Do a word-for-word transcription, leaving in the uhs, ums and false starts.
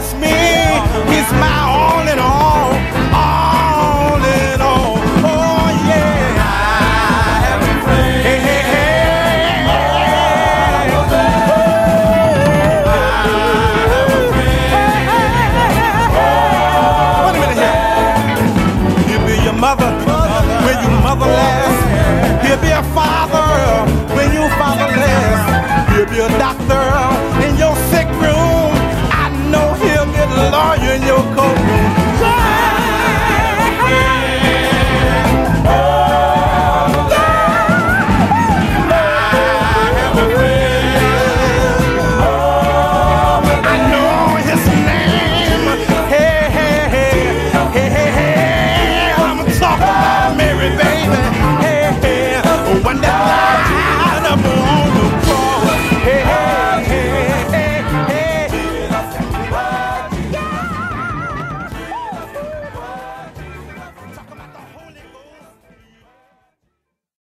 ask me.